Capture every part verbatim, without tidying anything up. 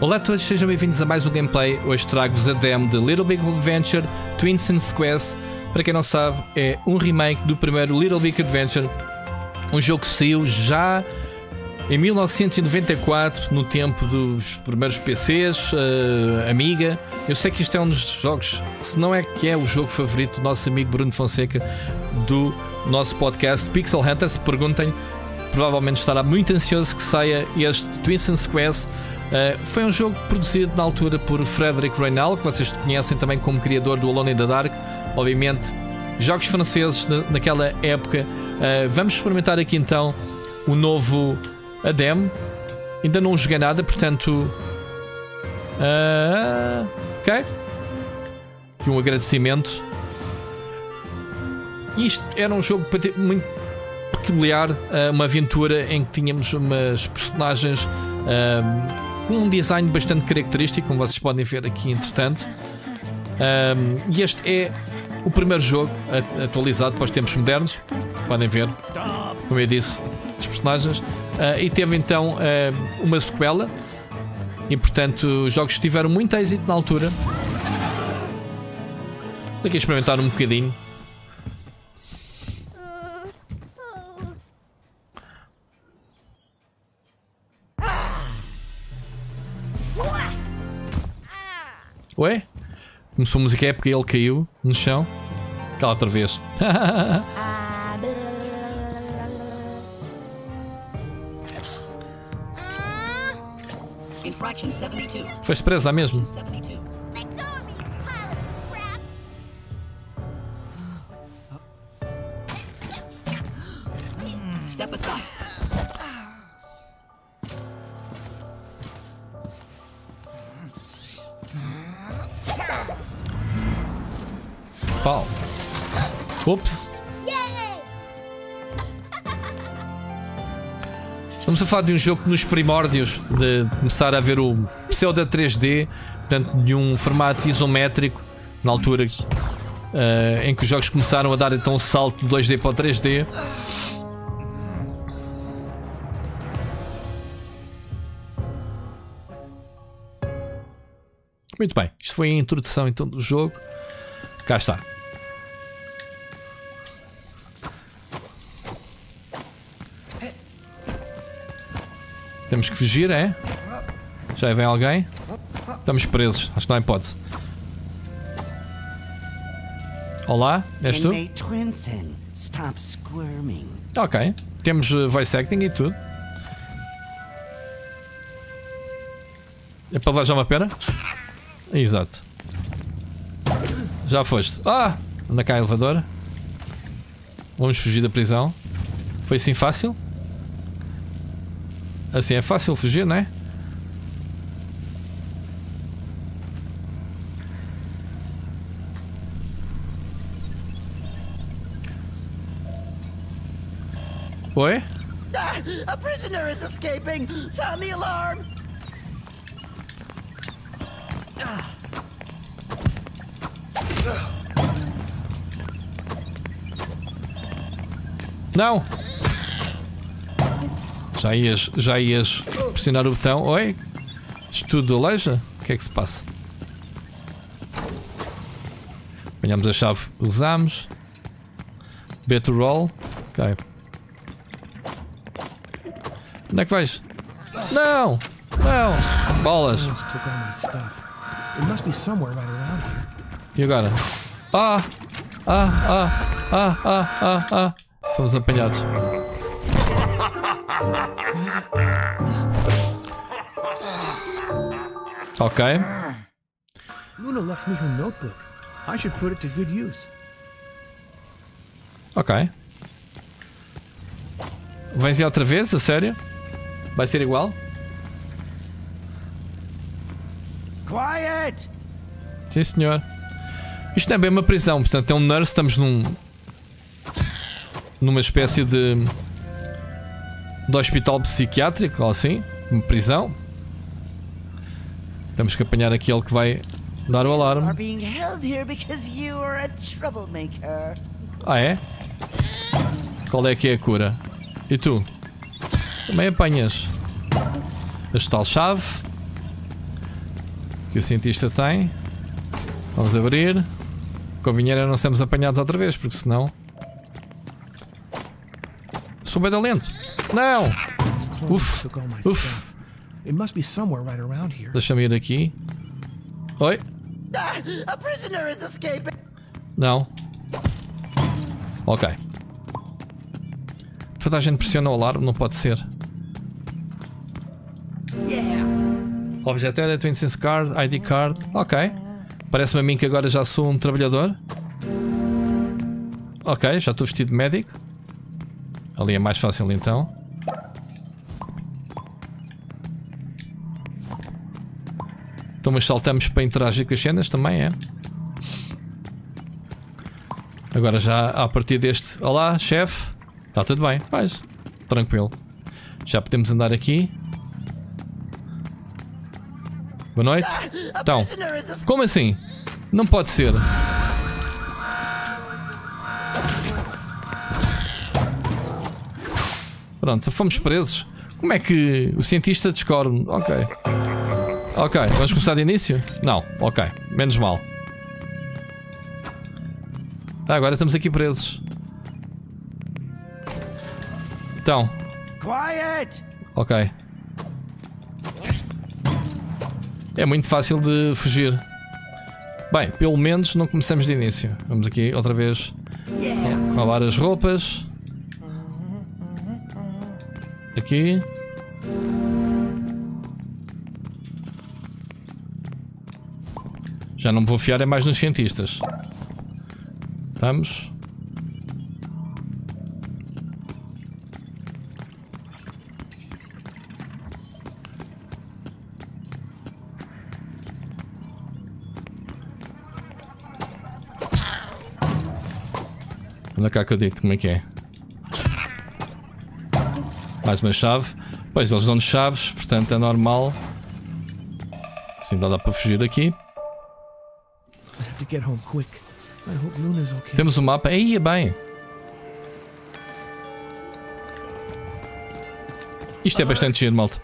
Olá a todos, sejam bem-vindos a mais um gameplay. Hoje trago-vos a demo de Little Big Adventure: Twinsen's Quest. Para quem não sabe, é um remake do primeiro Little Big Adventure, um jogo que saiu já em mil novecentos e noventa e quatro, no tempo dos primeiros P Cs, uh, Amiga. Eu sei que isto é um dos jogos, se não é que é o jogo favorito do nosso amigo Bruno Fonseca, do nosso podcast Pixel Hunters. Perguntem, provavelmente estará muito ansioso que saia este Twinsen's Quest. Uh, foi um jogo produzido na altura por Frederic Raynal, que vocês conhecem também como criador do Alone in the Dark. Obviamente, jogos franceses de, naquela época. Uh, vamos experimentar aqui então o novo demo. Ainda não joguei nada, portanto... Uh, ok. Aqui um agradecimento. Isto era um jogo muito peculiar, uma aventura em que tínhamos umas personagens com um, um design bastante característico, como vocês podem ver aqui entretanto. Um, e este é o primeiro jogo atualizado para os tempos modernos. Podem ver, como eu disse, as personagens. Uh, e teve então uh, uma sequela. E portanto os jogos tiveram muito êxito na altura. Vou aqui experimentar um bocadinho. Ué? Começou a música épica e ele caiu no chão. Cá outra vez. Foi-se presa mesmo. Pau. Ups. Estamos a falar de um jogo que nos primórdios de começar a ver o pseudo três D, portanto de um formato isométrico, na altura uh, em que os jogos começaram a dar então um salto do dois D para o três D. Muito bem, isto foi a introdução então do jogo. Cá está. Temos que fugir, é? Já vem alguém? Estamos presos, acho que não há hipótese. Olá, és tu? Ok, temos voice acting e tudo. É para levar já uma pera? Exato. Já foste. Ah! Anda cá, elevador. Vamos fugir da prisão. Foi assim fácil? Assim é fácil fugir, não é? Oi? A prisoner is escaping. Sound the alarm. Não! Já ias, já ias pressionar o botão. Oi? Estudo aleja? O que é que se passa? Apanhamos a chave, usamos. B to roll. Ok. Onde é que vais? Não! Não! Bolas! E agora? Ah! Ah! Ah! Ah! Ah! Ah! Ah! Fomos apanhados. Ok. Luna left me her notebook. I should put it to good use. Ok. Vens aí outra vez, a sério? Vai ser igual? Quiet! Sim, senhor. Isto não é bem uma prisão, portanto é um nurse, estamos num... numa espécie de, de hospital psiquiátrico ou assim, uma prisão. Temos que apanhar aquele que vai dar o alarme. Ah é? Qual é que é a cura? E tu? Também apanhas. A tal chave. que o cientista tem. Vamos abrir. Convinha não sermos apanhados outra vez, porque senão... Sou bem lento. Não! Uf! Uf! Deixa-me ir daqui. Oi? Não. Ok. Toda a gente pressiona o alarme, não pode ser. Objeto é Twinsen's Card, I D Card. Ok. Parece-me a mim que agora já sou um trabalhador. Ok, já estou vestido de médico. Ali é mais fácil então. Então, mas saltamos para interagir com as cenas também, é? Agora já a partir deste... Olá, chefe. Está tudo bem. Mas, tranquilo. Já podemos andar aqui. Boa noite. Então, como assim? Não pode ser. Pronto, se fomos presos. Como é que o cientista descobre? Ok. Ok, vamos começar de início? Não, ok. Menos mal. Ah, agora estamos aqui presos. Então. Ok. É muito fácil de fugir. Bem, pelo menos não começamos de início. Vamos aqui outra vez lavar as roupas. Aqui. Já não me vou fiar, é mais nos cientistas. Estamos. Olha cá que eu digo, como é que é? Mais uma chave. Pois, eles dão-nos chaves, portanto é normal. Assim não dá para fugir daqui. Temos o um mapa. Aí é bem. Isto é bastante giro, malta.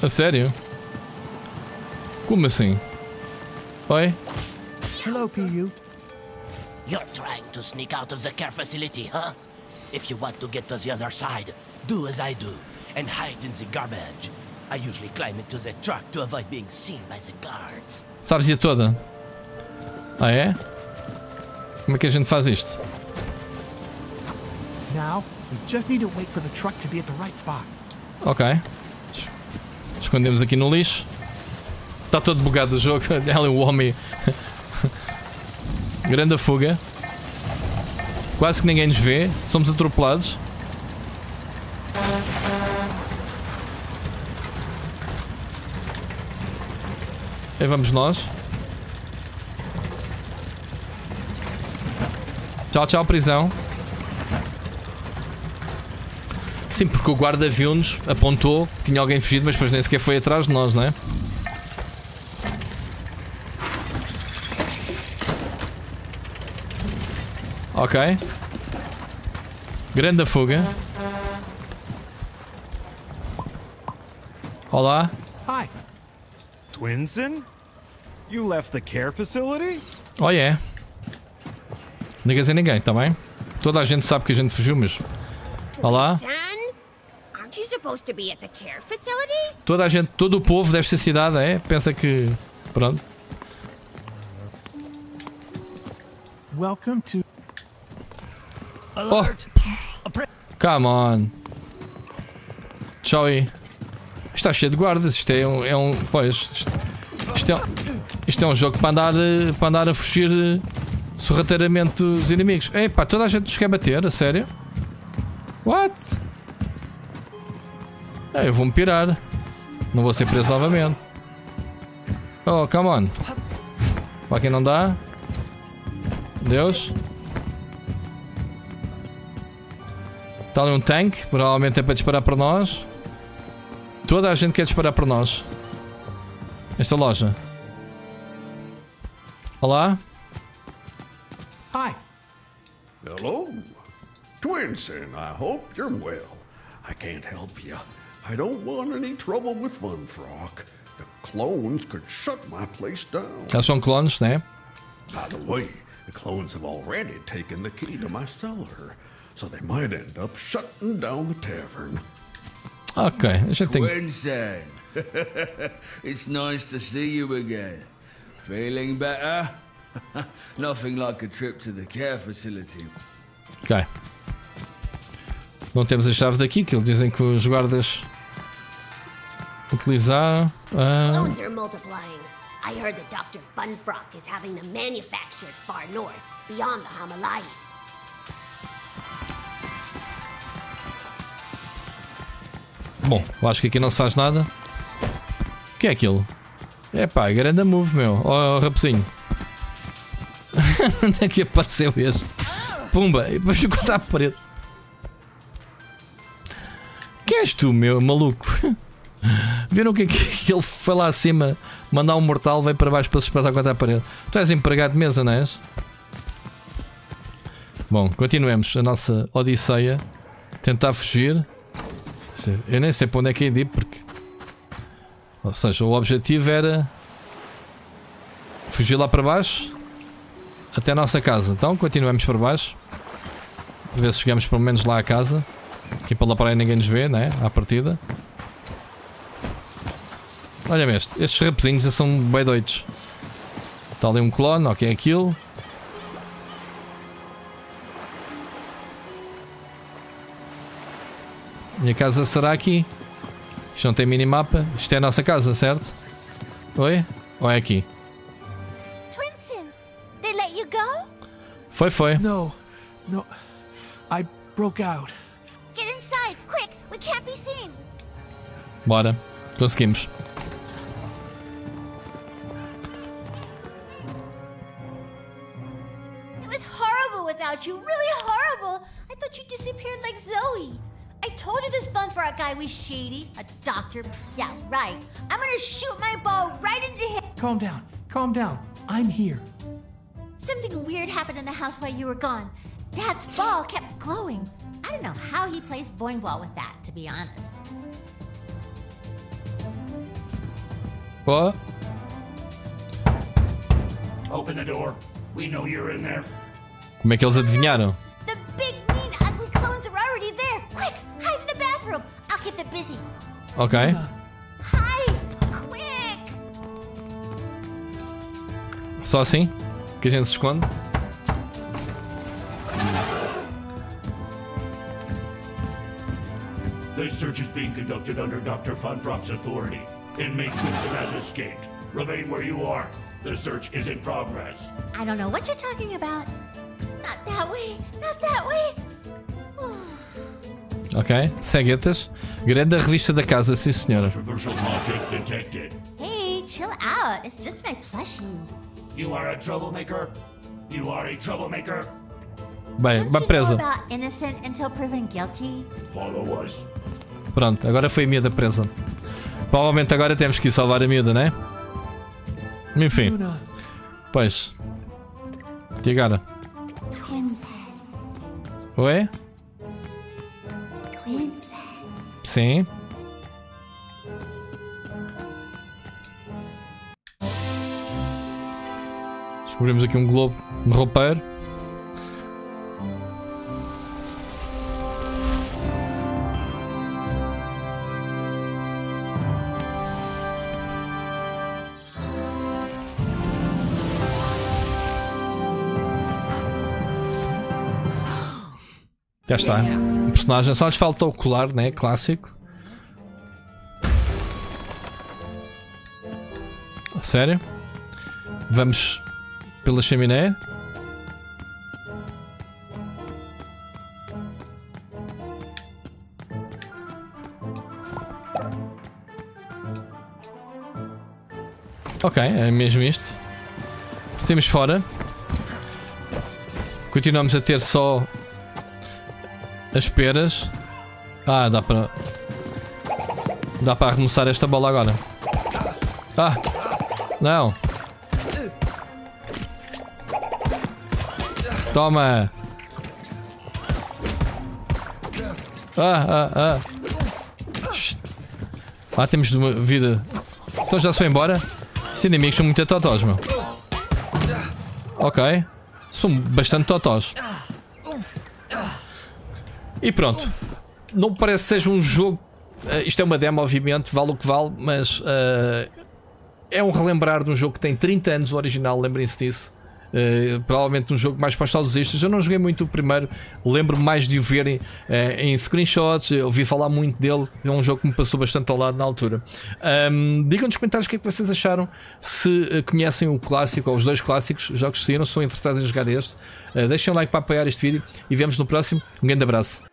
A sério? Como assim? Oi? Hello, P U. You're trying to sneak out of the care facility, huh? If you want to get to the other side, do as I do and hide in the garbage. I usually climb into the truck to avoid being seen by the guards. Sabes a toda? Ah é? Como é que a gente faz isto? Now, we just need to wait for the truck to be at the right spot. Ok. Escondemos aqui no lixo. Está todo bugado o jogo. Ela é o homem. Grande fuga. Quase que ninguém nos vê. Somos atropelados. Aí vamos nós. Tchau, tchau, prisão. Sim, porque o guarda viu-nos, apontou, tinha alguém fugido, mas depois nem sequer foi atrás de nós, não é? Ok. Grande fuga. Olá. Hi. Twinsen? You left the care facility? Oh yeah. Não quer dizer ninguém, tá bem? Toda a gente sabe que a gente fugiu, mas... Olá. Toda a gente, todo o povo desta cidade, é? Pensa que... Pronto. Welcome to... Oh. Come on. Tchau aí. Está cheio de guardas. Isto é um, é um pois. Isto, isto, é, isto é um jogo para andar, para andar a fugir sorrateiramente dos inimigos. Ei pá, toda a gente nos quer bater, a sério? What? Ah, eu vou-me pirar. Não vou ser preso novamente. Oh, come on. Para quem não dá. Deus. Está ali um tanque, provavelmente é para disparar para nós. Toda a gente quer disparar para nós. Esta loja. Olá. Hi. Hello. Twinsen, I hope you're well. I can't help you, I don't want any trouble with Funfrock. The clones could shut my place down. Elas são clones, né? By the way, the clones have already taken the key to my cellar, so they might end up shutting down the tavern. Okay, I should think. Twinsen, it's nice to see you again. Feeling better? Nothing like a trip to the care facility. Okay. Não temos a chave daqui, que eles dizem que os guardas utilizar. Uh... Clones are multiplying. I heard that Doctor Funfrock is having them manufactured far north, beyond the Hamalai. Bom, eu acho que aqui não se faz nada. O que é aquilo? É pá, grande move, meu. Ó, oh, raposinho. Onde é que apareceu este? Pumba, e depois ficou à parede. Quem és tu, meu maluco? Viram o que é que ele foi lá acima mandar um mortal, veio para baixo para se espetar contra a parede? Tu és empregado de mesa, não és? Bom, continuemos a nossa odisseia. Tentar fugir. Eu nem sei para onde é que ia ir, porque... Ou seja, o objetivo era... fugir lá para baixo. Até a nossa casa. Então, continuemos para baixo. A ver se chegamos pelo menos lá à casa. Aqui pela praia ninguém nos vê, não é? À partida. Olha-me este. Estes raposinhos são bem doidos. Está ali um clone, ok, é aquilo. Minha casa será aqui. Isto não tem minimapa. Isto é a nossa casa, certo? Oi? Ou é aqui? Twinsen, they let you go? Foi, foi. No, no. I broke out. Get inside, quick. We can't be seen. Bora. Conseguimos. It was horrible without you. Really horrible. I thought you disappeared like Zoe. I told you this Funfrock guy was shady. A doctor. Yeah, right. I'm gonna shoot my ball right into him. Calm down. Calm down. I'm here. Something weird happened in the house while you were gone. Dad's ball kept glowing. I don't know how he plays boing ball with that, to be honest. What? Open the door. We know you're in there. Como é que eles adivinharam? The big mean ugly clones are already there. Quick, hide in the bathroom. I'll keep them busy. Okay. Hide, quick. Só assim? Que a gente se esconde? This search is being conducted under Doctor Funfrock's authority. Inmate Twinsen has escaped. Remain where you are. The search is in progress. I don't know what you're talking about. Not that way. Not that way. Ok, ceguetas. Grande revista da casa, sim senhora. Controversial object detected. Hey, chill out. It's just my plushie. You are a troublemaker. You are a troublemaker. Bem, vai presa. Pronto, agora foi a miúda presa. Provavelmente agora temos que ir salvar a miúda, né? Enfim. Pois. E agora? Oi? Sim. Descobrimos aqui um globo de roupeiro. Já está. O personagem só lhes falta o colar, né? Clássico. A sério? Vamos pela chaminé. Ok, é mesmo isto. Estamos fora. Continuamos a ter só as peras. Ah, dá para... Dá para arremessar esta bola agora. Ah! Não! Toma! Ah, ah, ah! Ah, temos uma vida. Então já se foi embora. Esses inimigos são muito totós, meu. Ok. São bastante totós. E pronto. Não parece que seja um jogo. Uh, isto é uma demo, obviamente, vale o que vale, mas uh, é um relembrar de um jogo que tem trinta anos, o original, lembrem-se disso. Uh, provavelmente um jogo mais para os saudosistas. Eu não joguei muito o primeiro, lembro-me mais de o ver em, uh, em screenshots, eu ouvi falar muito dele, é um jogo que me passou bastante ao lado na altura. Um, digam nos comentários o que é que vocês acharam, se conhecem o clássico ou os dois clássicos, jogos que saíram, se são interessados em jogar este. Uh, deixem um like para apoiar este vídeo e vemos no próximo. Um grande abraço.